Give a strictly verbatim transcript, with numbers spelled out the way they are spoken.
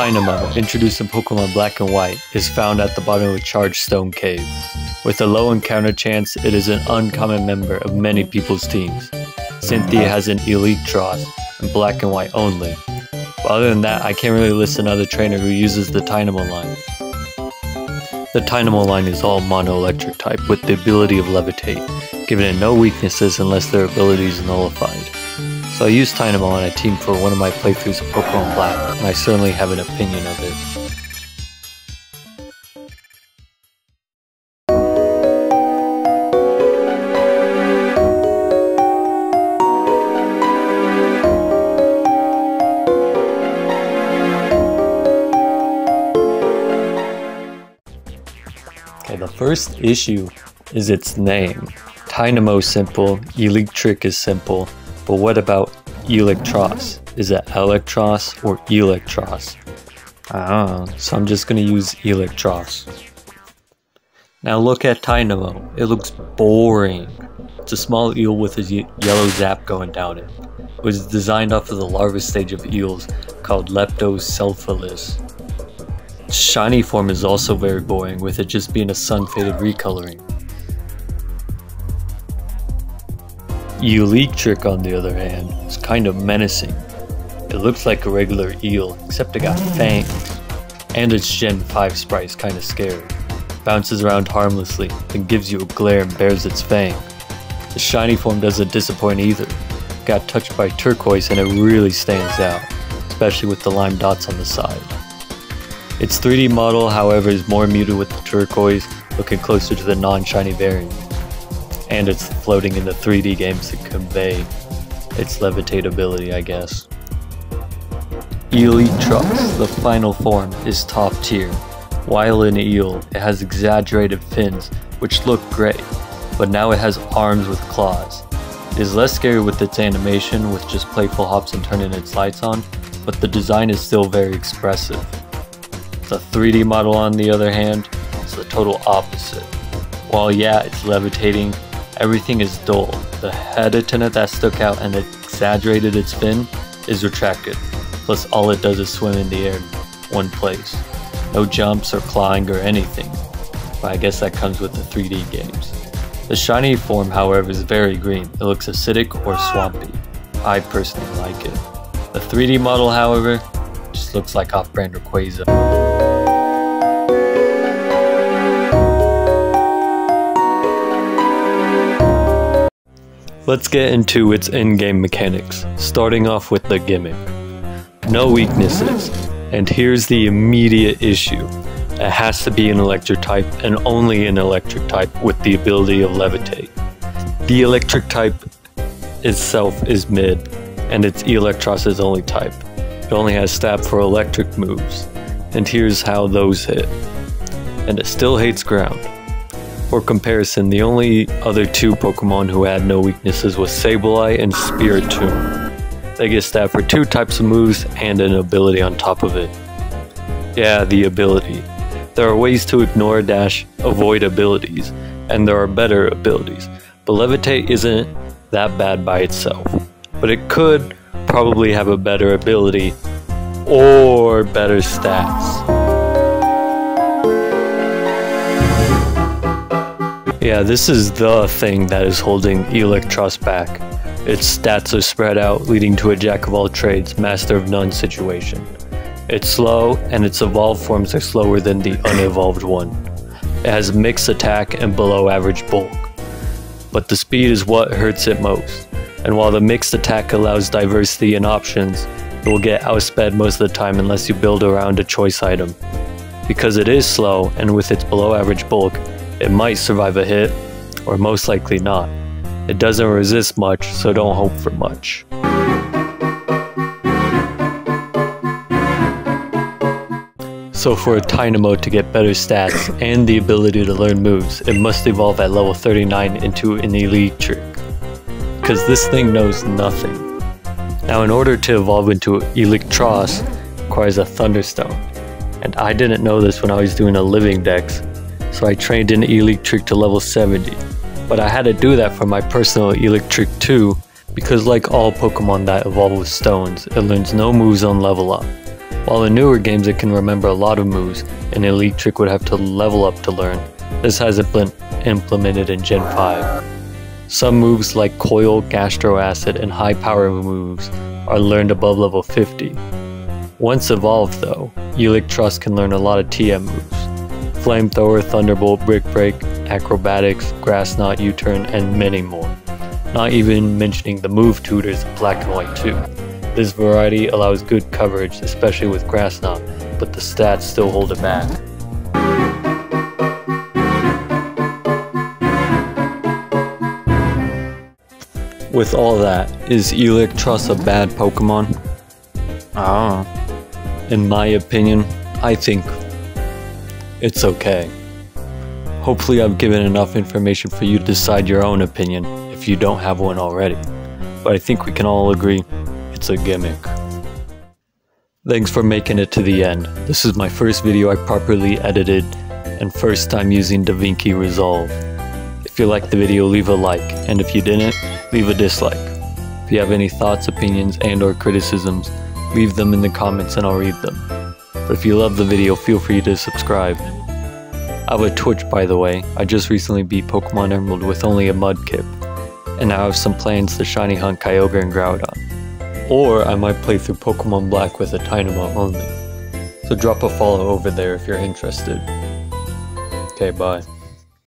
Tynamo, introduced in Pokemon Black and White, is found at the bottom of a charged stone cave. With a low encounter chance, it is an uncommon member of many people's teams. Cynthia has an Eelektross in Black and White only. But other than that, I can't really list another trainer who uses the Tynamo line. The Tynamo line is all mono-electric type with the ability of levitate, giving it no weaknesses unless their ability is nullified. So I used Tynamo on a team for one of my playthroughs of Pokemon Black, and I certainly have an opinion of it. The first issue is its name. Tynamo simple, Eelektrik is simple, but what about Eelektross? Is it Electross or Eelektross? I don't know, so I'm just gonna use Eelektross. Now look at Tynamo, it looks boring. It's a small eel with a yellow zap going down it. It was designed off of the larva stage of eels called Leptocephalus. Its shiny form is also very boring, with it just being a sun-faded recoloring. Eelektrik, on the other hand, is kind of menacing. It looks like a regular eel, except it got fangs, and its Gen five sprite is kind of scary. It bounces around harmlessly, then gives you a glare and bares its fang. The shiny form doesn't disappoint either. It got touched by turquoise and it really stands out, especially with the lime dots on the side. Its three D model, however, is more muted with the turquoise, looking closer to the non-shiny variant. And it's floating in the three D games to convey its levitate ability, I guess. Eelektross, the final form, is top tier. While an eel, it has exaggerated fins, which look great, but now it has arms with claws. It is less scary with its animation, with just playful hops and turning its lights on, but the design is still very expressive. The three D model, on the other hand, is the total opposite. While yeah, it's levitating, everything is dull. The head antenna that stuck out and exaggerated its fin is retracted, plus all it does is swim in the air in one place. No jumps or clawing or anything, but I guess that comes with the three D games. The shiny form, however, is very green. It looks acidic or swampy. I personally like it. The three D model, however, just looks like off-brand Rayquaza. Let's get into its in-game mechanics, starting off with the gimmick. No weaknesses, and here's the immediate issue. It has to be an electric type, and only an electric type with the ability of levitate. The electric type itself is mid, and it's Eelektross is only type. It only has stab for electric moves, and here's how those hit. And it still hates ground. For comparison, the only other two Pokemon who had no weaknesses was Sableye and Spiritomb. They get stabbed for two types of moves and an ability on top of it. Yeah, the ability. There are ways to ignore dash avoid abilities, and there are better abilities, but Levitate isn't that bad by itself. But it could probably have a better ability or better stats. Yeah, this is the thing that is holding Eelektross back. Its stats are spread out, leading to a jack-of-all-trades, master-of-none situation. It's slow, and its evolved forms are slower than the unevolved one. It has mixed attack and below-average bulk. But the speed is what hurts it most, and while the mixed attack allows diversity in options, it will get outsped most of the time unless you build around a choice item. Because it is slow, and with its below-average bulk, it might survive a hit, or most likely not. It doesn't resist much, so don't hope for much. So for a Tynamo to get better stats and the ability to learn moves, it must evolve at level thirty-nine into an Eelektrik, because this thing knows nothing. Now in order to evolve into Eelektross, it requires a Thunderstone, and I didn't know this when I was doing a living dex, so I trained in Eelektrik to level seventy, but I had to do that for my personal Eelektrik too, because like all Pokemon that evolve with stones, it learns no moves on level up. While in newer games it can remember a lot of moves, and Eelektrik would have to level up to learn. This hasn't been implemented in Gen five. Some moves like Coil, Gastro Acid, and high power moves are learned above level fifty. Once evolved though, Eelektross can learn a lot of T M moves. Flamethrower, Thunderbolt, Brick Break, Acrobatics, Grass Knot, U-Turn, and many more. Not even mentioning the move tutors in Black and White too. This variety allows good coverage, especially with Grass Knot, but the stats still hold it back. With all that, is Eelektross a bad Pokemon? Ah. In my opinion, I think it's okay. Hopefully I've given enough information for you to decide your own opinion, if you don't have one already. But I think we can all agree, it's a gimmick. Thanks for making it to the end. This is my first video I properly edited, and first time using DaVinci Resolve. If you liked the video, leave a like, and if you didn't, leave a dislike. If you have any thoughts, opinions, and or criticisms, leave them in the comments and I'll read them. But if you love the video, feel free to subscribe. I have a Twitch, by the way. I just recently beat Pokemon Emerald with only a Mudkip, and now I have some plans to shiny hunt Kyogre and Groudon. Or I might play through Pokemon Black with a Tynamo only. So drop a follow over there if you're interested. Okay, bye.